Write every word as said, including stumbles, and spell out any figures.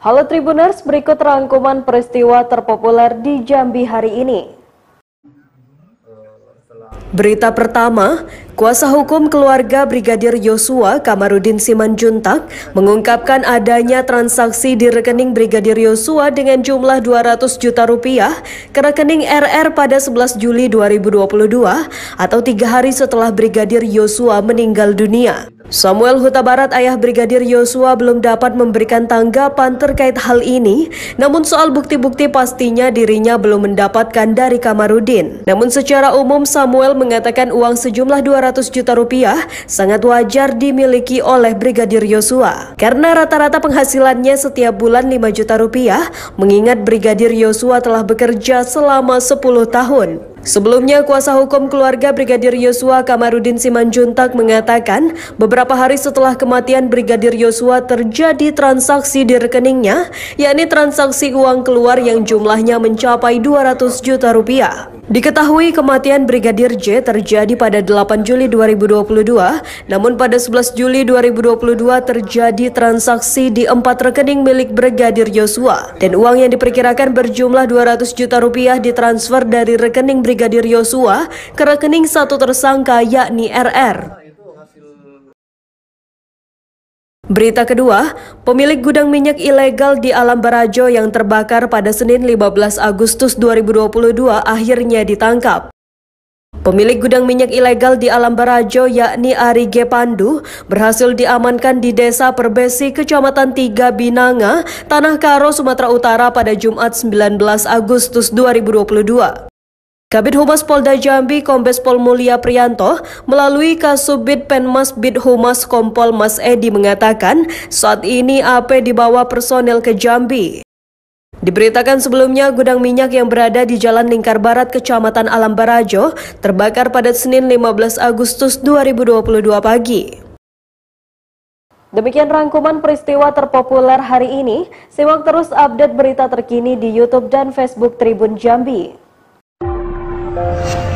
Halo Tribuners, berikut rangkuman peristiwa terpopuler di Jambi hari ini. Berita pertama, kuasa hukum keluarga Brigadir Yosua Kamarudin Simanjuntak mengungkapkan adanya transaksi di rekening Brigadir Yosua dengan jumlah dua ratus juta rupiah ke rekening R R pada sebelas Juli dua ribu dua puluh dua atau tiga hari setelah Brigadir Yosua meninggal dunia. Samuel Hutabarat, ayah Brigadir Yosua, belum dapat memberikan tanggapan terkait hal ini, namun soal bukti-bukti pastinya dirinya belum mendapatkan dari Kamarudin. Namun secara umum Samuel mengatakan uang sejumlah dua ratus juta rupiah sangat wajar dimiliki oleh Brigadir Yosua, karena rata-rata penghasilannya setiap bulan lima juta rupiah, mengingat Brigadir Yosua telah bekerja selama sepuluh tahun. Sebelumnya, kuasa hukum keluarga Brigadir Yosua Kamarudin Simanjuntak mengatakan beberapa hari setelah kematian Brigadir Yosua terjadi transaksi di rekeningnya, yakni transaksi uang keluar yang jumlahnya mencapai dua ratus juta rupiah. Diketahui kematian Brigadir J terjadi pada delapan Juli dua ribu dua puluh dua, namun pada sebelas Juli dua ribu dua puluh dua terjadi transaksi di empat rekening milik Brigadir Yosua, dan uang yang diperkirakan berjumlah dua ratus juta rupiah ditransfer dari rekening Brigadir Yosua ke rekening satu tersangka, yakni R R. Berita kedua, pemilik gudang minyak ilegal di Alam Barajo yang terbakar pada Senin lima belas Agustus dua ribu dua puluh dua akhirnya ditangkap. Pemilik gudang minyak ilegal di Alam Barajo, yakni Ari G. Pandu, berhasil diamankan di Desa Perbesi, Kecamatan Tiga Binanga, Tanah Karo, Sumatera Utara pada Jumat sembilan belas Agustus dua ribu dua puluh dua. Kabid Humas Polda Jambi, Kombes Pol Mulia Prianto, melalui Kasubid Penmas Bid Humas Kompol Mas Edi mengatakan saat ini A P dibawa personel ke Jambi. Diberitakan sebelumnya, gudang minyak yang berada di Jalan Lingkar Barat, Kecamatan Alam Barajo, terbakar pada Senin lima belas Agustus dua ribu dua puluh dua pagi. Demikian rangkuman peristiwa terpopuler hari ini. Simak terus update berita terkini di YouTube dan Facebook Tribun Jambi. Thank you.